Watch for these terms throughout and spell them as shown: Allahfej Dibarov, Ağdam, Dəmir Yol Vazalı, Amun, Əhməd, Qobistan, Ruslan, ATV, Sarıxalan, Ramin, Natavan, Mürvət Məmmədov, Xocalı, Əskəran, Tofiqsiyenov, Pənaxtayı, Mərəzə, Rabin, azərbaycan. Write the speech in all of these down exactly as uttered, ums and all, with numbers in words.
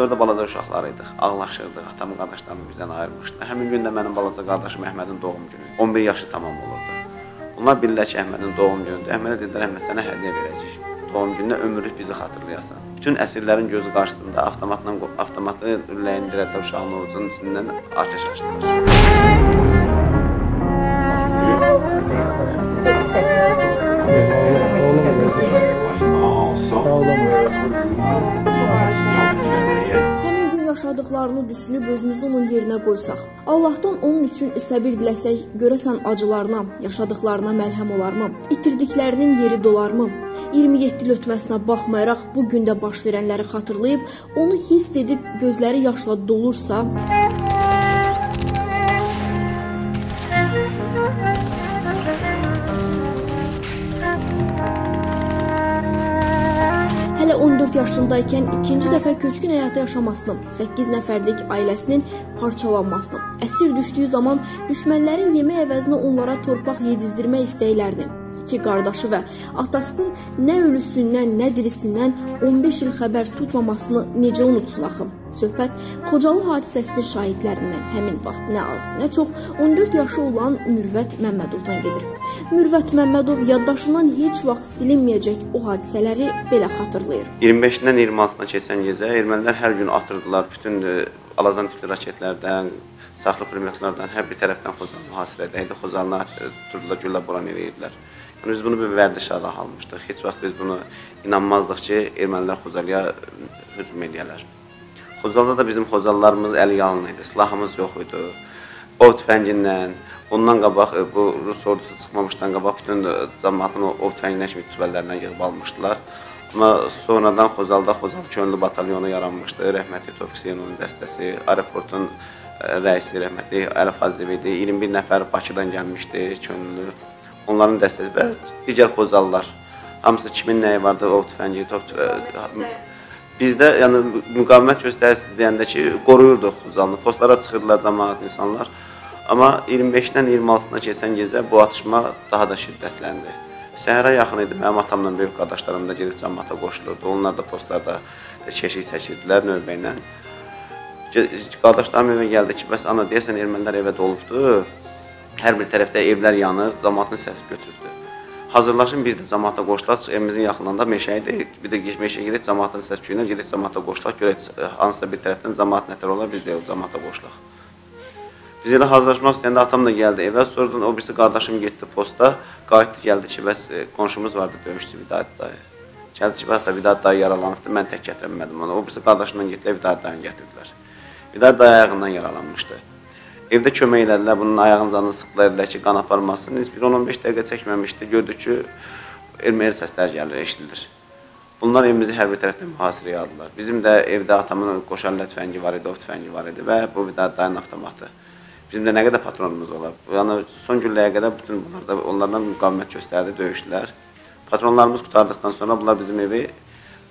dördə balaca uşaqlar idik, ağlaşırdıq, atamın qardaşlarını bizdən ayırmışdı. Həmin gün də mənim balaca qardaşım Əhmədin doğum günü, on bir yaşı tamam olurdu. Onlar bilirlər ki, Əhmədin doğum günüdür. Əhmədə dedilər, Əhməd sənə hədiyyə verəcək. Doğum gününə ömürlük bizi xatırlayasan. Bütün əsirlərin gözü qarşısında avtomatla, avtomatı ləndirədə uşağın orucunun içindən ateş açdırır. Həmin gün yaşadıqlarını düşünüb özümüzü onun yerinə qoysaq, Allahdan onun üçün səbir diləsək, görəsən acılarına, yaşadıqlarına mərhəm olarmı? İtirdiklərinin yeri dolarmı? iyirmi yeddi il ötməsinə baxmayaraq, bu gündə baş verənləri xatırlayıb, onu hiss edib gözləri yaşla dolursa... Hələ on dörd yaşındaykən ikinci dəfə köçkün həyatı yaşamasını, səkkiz nəfərlik ailəsinin parçalanmasını, əsir düşdüyü zaman düşmənlərin yemək əvəzinə onlara torpaq yedizdirmək istəklərini, iki qardaşı və atasının nə ölüsündən, nə dirisindən on beş il xəbər tutmamasını necə unutsun axı? Söhbət Xocalı hadisəsinin şahidlərindən həmin vaxt nə az, nə çox on dörd yaşı olan Mürvət Məmmədovdan gedir. Mürvət Məmmədov yaddaşından heç vaxt silinməyəcək o hadisələri belə xatırlayır. iyirmi beşindən iyirmi altısına keçən gecə ermənilər hər gün atırdılar bütün alazan tipli raketlərdən, saxlı pulemyotlardan, hər bir tərəfdən Xocalı mühasirədə idi, Xocalına atırdılar, güllə boran eləyirdilər. Biz bunu bir vərdiş adı almışdıq. Heç vaxt biz bunu inanmazdıq ki, ermənilər Xocalıya hücum edəyələr. Xocalıda da bizim Xocalılarımız əli yalın idi, silahımız yox idi. Ov tüfəngindən, ondan qabaq, bu Rus ordusu çıxmamışdan qabaq bütün cəmiyyətin ov tüfəngindən kimi tüvəllərindən yığıb almışdılar. Amma sonradan Xocalıda Xocalı könüllü batalyonu yaranmışdı. Rəhmətli Tofiqsiyenovun dəstəsi, aeroportun rəisi rəhmətli Ələf Azəvidi, iyirmi bir nəfər Bakıdan gəlmişdi könüllü. Onların dəstəsi və digər Xocalılar, hamısı kimin nəyi vardı, ov tüfəngi, top tüfəngi. Bizdə müqavimət göstərisi deyəndə ki, qoruyurduq Xocalını, postlara çıxırdılar cəmaət insanlar. Amma iyirmi beşdən iyirmi altısına keçən gecə bu atışma daha da şiddətləndi. Səhərə yaxın idi, mənim atamla böyük qardaşlarım da gedib cəmaata qoşulurdu. Onlar da postlarda keşik çəkirdilər növbə ilə. Qardaşlarım evə gəldi ki, bəs ana deyəsən ermənilər evə dolubdur. Hər bir tərəfdə evlər yanır, cəmaatını səhv götürdü. Hazırlaşın, biz də cəmaata qoşulaq, evimizin yaxınlığında meşəyə deyik, bir də meşəyə gedək, cəmaatın səsküyünə gedək, cəmaata qoşulaq, görək, hansısa bir tərəfdən cəmaat nətər olar, biz deyil, cəmaata qoşulaq. Biz elə hazırlaşmaq istəyəndə atam da gəldi evə, sorduğun o birisi qardaşım getdi posta, qayıtdı, gəldi ki, bəs qonşumuz vardı, döyüşçü Vidadi dayı. Gəldi ki, hətta Vidadi dayı yaralanıbdır, mən tək gətirəmədim ona, o birisi qardaşımdan getdi, Vidadi dayını gətirdilər. Vidadi dayı ayağından yaralanmışdı. Evdə kömək elədilər, bunun ayağın canını sıxdılar ki, qan aparmasın. Heç bir on on beş dəqiqə çəkməmişdi, gördük ki, erməni səslər gəlir, eşidilir. Bunlar evimizi hər bir tərəfdən mühasirəyə aldılar. Bizim də evdə atamın qoşarlı tüfəngi var idi, ov tüfəngi var idi və bu Vidadi dayının avtomatı. Bizim də nə qədər patronumuz olar. Yəni, son günləyə qədər bütün bunlar da onlardan müqavimət göstərdi, döyüşdülər. Patronlarımız qutardıqdan sonra bunlar bizim evi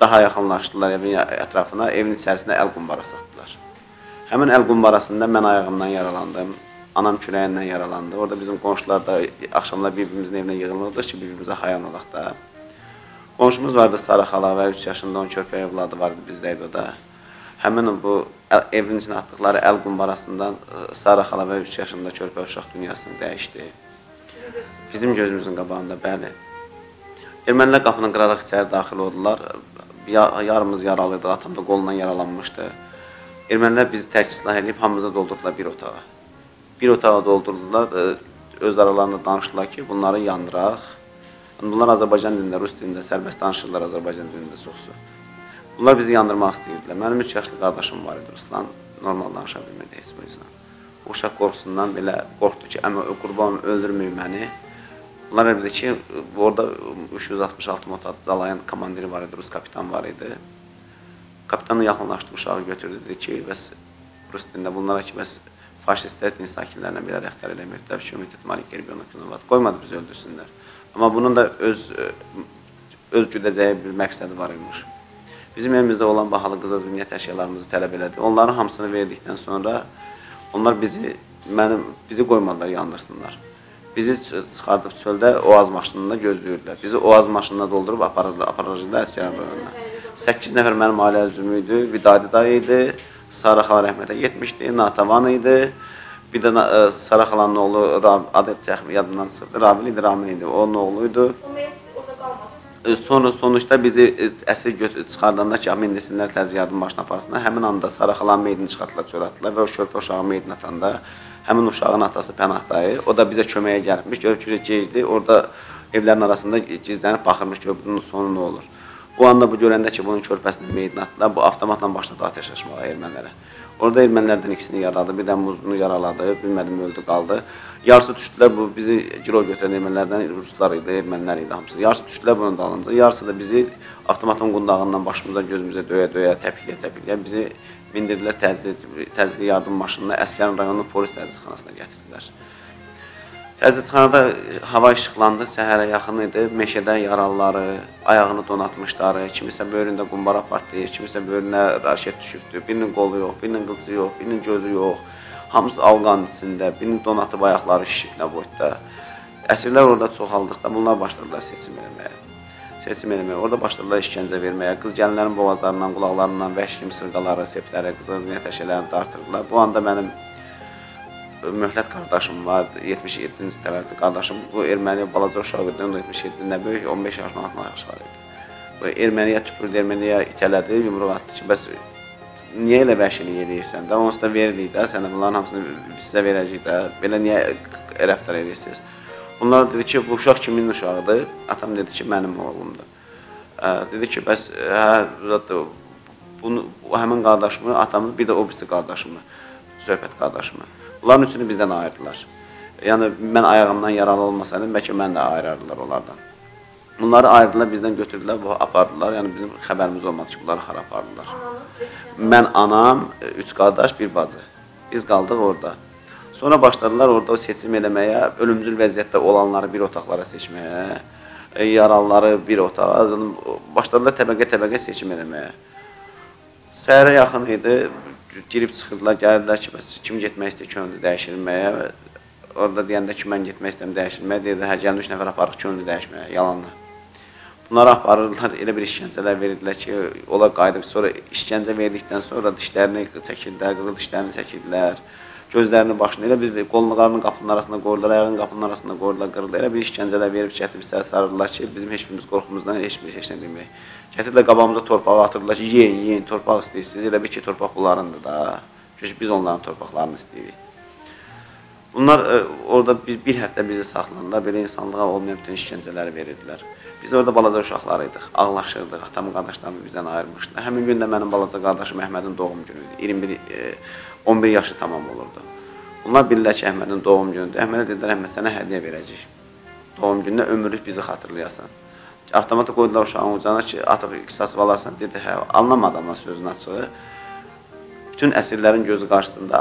daha yaxınlaşdılar evin ətrafına, evin içərisində əl qumbara satdılar. Həmin əl qumbarasında mən ayağımdan yaralandım, anam küləyindən yaralandı. Orada bizim qonşular da axşamlar bir-birimizin evinə yığılırdıq ki, bir-birimizə xayan olaq da. Qonşumuz vardı Sarıxalan və üç yaşında onun körpə evladı vardı bizdə idi o da. Həmin bu evin içinə atdıqları əl qumbarasından Sarıxalan və üç yaşında körpə uşaq dünyasını dəyişdi. Bizim gözümüzün qabağında, bəli. Ermənilər qapını qıraraq içəri daxil oldular. Yarımız yaralıydı, atam da qolundan yaralanmışdı. Ermənilər bizi tərk silah edib, hamımıza doldurdular bir otağa. Bir otağa doldurdular, öz aralarında danışdılar ki, bunları yandıraq. Bunlar Azərbaycan dilində, rus dilində, sərbəst danışırlar Azərbaycan dilində çoxsu. Bunlar bizi yandırmaq istəyirdilər. Mənim üç yaşlı qardaşım var idi, Ruslan. Normal danışa bilmədi heç bu insan. Uşaq qorxusundan belə qorxdu ki, əmə qurbanım öldürməyin məni. Bunlar elə ki, orada üç yüz altmış altı motadı Zalayan komandiri var idi, rus kapitan var idi. Kapitanın yaxınlaşdı, uşağı götürdü, dedi ki, bəs rus dilində bunlara ki, bəs faşistlər din sakinlərinə belə rəftar eləmirdilər, şümiyyət malik qərbiyyonluq, qoymadı bizi öldürsünlər. Amma bunun da öz güdəcəyi bir məqsədi var imiş. Bizim evimizdə olan bahalı qıza zimniyyət əşyalarımızı tələb elədi. Onların hamısını verdikdən sonra onlar bizi qoymadılar, yandırsınlar. Bizi çıxardıb çöldə oaz maşınında gözləyirdilər. Bizi oaz maşınına doldurub aparırlar Əskəran bölümünə. Səkkiz nəfər mənim ailə üzvüm idi, Vidadi dayı idi, Sarıxalan rəhmətə getmişdi, Natavan idi. Bir də e, Sarıxalanın oğlu, adı təxmin yadından çıxdı, Rabin idi, Ramin idi, onun oğluydu. E, sonra sonuçta bizi əsir götür, çıxardanda ki, mindisinlər təziyyatın başına aparsınlar. Həmin anda Sarıxalan meydini çıxartdılar, çöratdılar və o körpə uşağı meydin atanda həmin uşağın atası Pənaxtayı, o da bizə köməyə gəlmiş, görür ki, gecdi, orada evlərin arasında gizlənib baxırmış ki, bunun sonu nə olur. Bu anda bu görəndə ki, bunun körpəsini meydin atdılar, bu avtomatla başladı ateşləşməyə ermənilərə. Orada ermənilərdən ikisini yaraladı, birdən muzunu yaraladı, bilmədim, öldü, qaldı. Yarısı düşdülər, bu bizi girov götürən ermənilərdən ruslar idi, ermənilər idi hamısı. Yarısı düşdülər bunun dalınca, yarısı da bizi avtomatın qundağından başımıza, gözümüzə döyə-döyə, təpikləyə-təpikləyə bizi bindirdilər təzyiqli yardım maşınına, Əskəran rayonunun polis təzyiqxanasına gətirdilər. Təzyiqxanada hava işıqlandı, səhərə yaxın idi, meşədə yaralıları, ayağını donatmışları, kimisə böyründə qumbara partlayır, kimisə böyrünə raşet düşübdür, birinin qolu yox, birinin qılcı yox, birinin gözü yox. Hamısı alqanın içində, birini donatıb ayaqları şişiklə boyda. Əsirlər orada çoxaldıqda bunlar başladılar seçim eləməyə. Seçim eləməyə, orada başladılar işgəncə verməyə. Qız gəlinlərin boğazlarından, qulaqlarından vəhşi mısırqaları, sepləri, qızın yətəşələrini dartırdılar. Bu anda mənim möhlət qardaşım var, yetmiş yeddinci təvəllüdlü qardaşım. Bu erməni balaca uşaq idi, yetmiş yeddində böyük, on beş yaşından altı yaşlar idi. Bu erməniyə tüpürdü, erməniyə itələdi, yumruq atdı ki, bəs niyə elə vəhşiliyi edirsən də, onsuz da veririk də, sənə bunların hamısını sizə verəcək də, belə niyə rəftar edirsiniz? Onlar dedi ki, bu uşaq kimin uşağıdır? Atam dedi ki, mənim oğlumdur. Dedi ki, bəs həmin qardaşımı, atamın, bir də o birisi qardaşımı, söhbət qardaşımı. Bunların üçünü bizdən ayırdılar. Yəni, mən ayağımdan yaralı olmasaydım, bəlkə mən də ayırardılar onlardan. Bunları ayırdılar, bizdən götürdülər, apardılar, yəni bizim xəbərimiz olmadı ki, bunları xarab apardılar. Mən, anam, üç qardaş, bir bacı. Biz qaldıq orada. Sonra başladılar orada seçim eləməyə, ölümcül vəziyyətdə olanları bir otaqlara seçməyə, yaralıları bir otağa, başladılar təbəqə-təbəqə seçim eləməyə. Səhərə yaxın idi, girib çıxırdılar, gəlirlər ki, kim getmək istəyir könlü dəyişilməyə. Orada deyəndə ki, mən getmək istəyəm dəyişilməyə, deyirdi, hə, gəlin üç nəfər aparıq könlü dəyişməyə, yalanla. Bunları aparırlar, elə bir işgəncələr verirdilər ki, ola qayıdıb, sonra işgəncə verdikdən sonra dişlərini çəkirdilər, qızıl dişlərini çəkirdilər, gözlərini başını, elə bir qollarının qapının arasında qoydular, ayağın qapının arasında qoydular, qırdılar, elə bir işgəncələr verib çətib səhər sarırlar ki, bizim heç birimiz qorxumuzdan heç bir heç nə demək. Çətirlə qabağımıza torpağı atırdılar ki, yiyin, yiyin, torpaq istəyirsiniz, elə bir ki, torpaq bunlarındır da, çünki biz onların torpaqlarını istəyirik. Bunlar orada bir həftə bizi saxlandılar, belə insanlığa olmayan bütün işgəncələri verirdilər. Biz orada balaca uşaqlar idik, ağlaşırdıq, atamın qardaşlarımı bizdən ayırmışdılar. Həmin gün də mənim balaca qardaşım Əhmədin doğum günü idi, on bir yaşı tamam olurdu. Bunlar bilirlər ki, Əhmədin doğum günüdür. Əhmədə dedilər, Əhməd sənə hədiyyə verəcək, doğum gününə ömürlük bizi xatırlayasan. Avtomata qoydular uşağın ucana ki, atıq qisası alarsan, dedi, hə, anlamadı ama sözün açığı. Bütün əsirlərin gözü qarşısında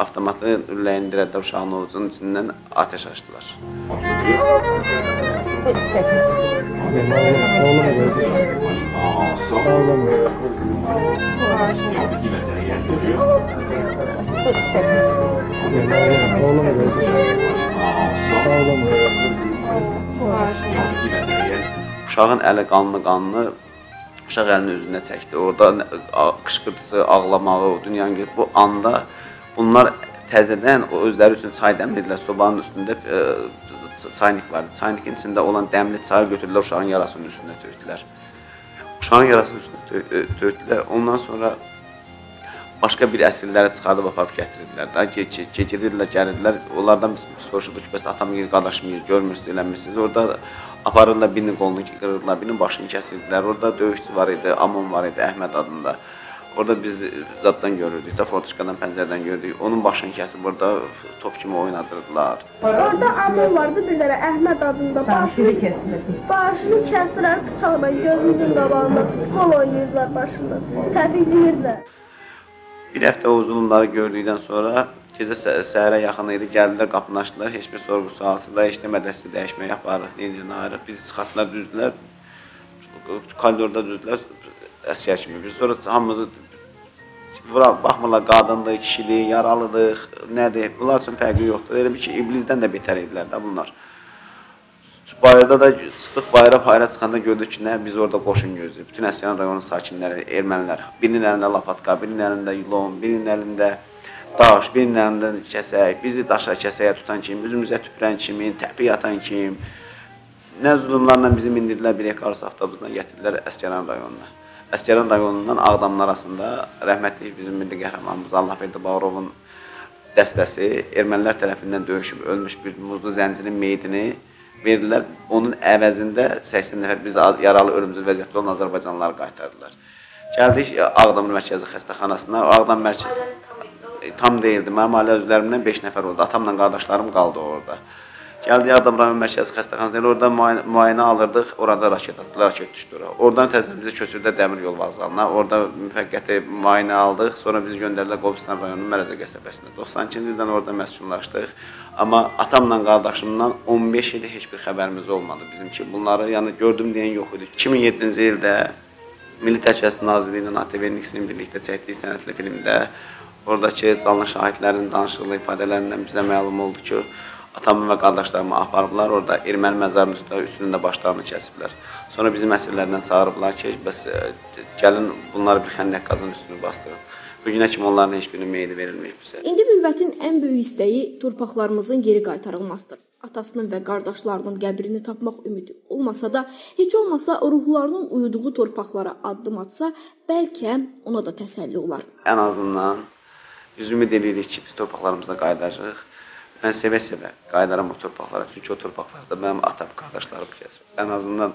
avtomatı ürləyindirədə uşağın orucunun içindən ateş açdılar. Uşağın əli qanlı-qanlı uşaq əlini üzünə çəkdi, orada qışqırtısı, ağlamağı, dünyanın gəlib. Bu anda bunlar təzədən özləri üçün çay dəmlədilər, sobanın üstündə çaynik vardı. Çaynikin içində olan dəmli çayı götürdülər, uşağın yarasının üstündə tökdülər. Uşağın yarasının üstündə tökdülər, ondan sonra başqa bir əsirlərə çıxarıb aparıb gətirdilər. Gedirdilər, gəlirlər, onlardan biz soruşulduk ki, bəs atam yeri, qardaşım yeri, görmürsünüz, eləmirsiniz. Orada aparırlar, birinin qolunu qırırlar, birinin başını kəsirdilər. Orada döyüşçü var idi, Amun var idi, Əhməd adında. Orada biz zaddan görürdük, fortuşkadan, pəncərdən gördük. Onun başını kəsib orada top kimi oynadırdılar. Orada Amun vardı, birlərə Əhməd adında başını kəsirdi. Başını kəsirlər bıçaqla, gözümüzün qabağında futbol oynayırdılar başında, tətikləyirdilər. Bir həftə o zulmları gördükdən sonra gecə səhərə yaxın idi, gəldilər, qapını açdılar, heç bir sorğu sualsızlar, heç demədəsi dəyişmək yaparıq, neyini ayırıq, bizi çıxartdılar, düzdülər, koridorda düzdülər, əsgər kimi. Biz sonra hamımızı baxmırlar, qadındır, kişilik, yaralıdır, nədir, bunlar üçün fərqi yoxdur, elə bir ki, iblisdən də betər idilər də bunlar. bayırda da çıxdıq, bayıra bayıra çıxanda gördük ki, nə, biz orada qoşun gözləyir. Bütün Əsgəran rayonun sakinləri, ermənilər, birinin əlində lapatka, birinin əlində yulon, birinin əlində daş, birinin əlində kəsək, bizi daşa kəsəyə tutan kim, üzümüzə tüpürən kimi, təpi yatan kim, nə zulümlərlə bizi mindirdilər, bir ekarı saftabızla gətirdilər Əsgəran rayonuna. Əskəran rayonundan Ağdamlar arasında rəhmətli bizim milli qəhrəmanımız Allahfej Dibarovun dəstəsi ermənilər tərəfindən döyüşüb ölmüş bir muzlu zəncirin meyidini verdilər. Onun əvəzində səksən nəfər biz yaralı ölümcül vəziyyətli olan azərbaycanlıları qaytardılar. Gəldik Ağdam mərkəzi xəstəxanasına. Ağdam mərkəzi tam deyildi. Mənim ailə üzvlərimdən beş nəfər oldu. Atamla qardaşlarım qaldı orada. Gəldik Ağdam Rabin mərkəzi xəstəxanasına, orada müayinə alırdıq, orada raket atdılar, raket düşdü. Oradan təzədən bizi köçürdülər Dəmir Yol Vazalına, orada müvəqqəti müayinə aldıq, sonra bizi göndərdilər Qobistan rayonunun Mərəzə qəsəbəsində. doxsan ikinci ildən orada məskunlaşdıq, amma atamla, qardaşımdan on beş il heç bir xəbərimiz olmadı bizim ki. Bunları yəni gördüm deyən yox idi. iki min yeddinci ildə Milli Tərkəsi Nazirliyi ilə A T V-nin ikisinin birlikdə çəkdiyi sənətli filmdə oradakı canlı şahidlərin danışıqlı ifadələrindən bizə məlum oldu ki, atamın və qardaşlarımı aparıblar, orada erməni məzarının üstündə başlarını kəsiblər. Sonra bizim əsirlərdən çağırıblar ki, bəs gəlin bunları bir xəndək qazın üstünü bastırın. Bugünə kimi onların heç birinin meyidi verilməyib bizə. İndi Mürvətin ən böyük istəyi torpaqlarımızın geri qaytarılmasıdır. Atasının və qardaşlarının qəbrini tapmaq ümidi olmasa da, heç olmasa ruhlarının uyuduğu torpaqlara addım atsa, bəlkə ona da təsəlli olar. Ən azından biz ümid edirik ki, biz torpaqlarımıza qayıdacağıq. Mən sevə-sevə qayıdaram o torpaqlara, çünki o torpaqlarda mənim atam, qardaşlarım gəzir. Ən azından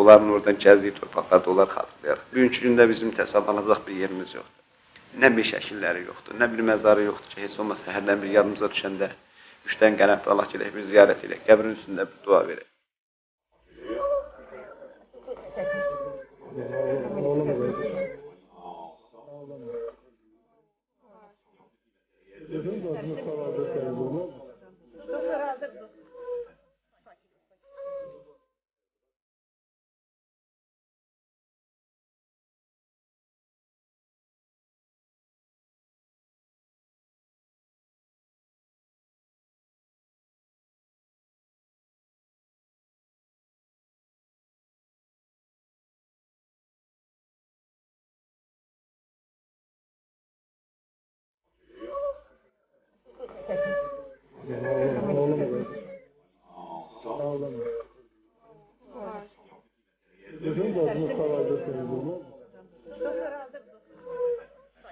onların oradan gəzdiyi torpaqlarda onlar xatırlayar. Bugünkü gündə bizim təsadlanacaq bir yerimiz yoxdur. Nə bir şəkilləri yoxdur, nə bir məzarı yoxdur ki, heç olmasa hərdən bir yadımıza düşəndə üçdən qələb Allah gedək, bir ziyarət edək, qəbrin üstündə bir dua verək.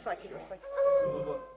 Sakin, sakin.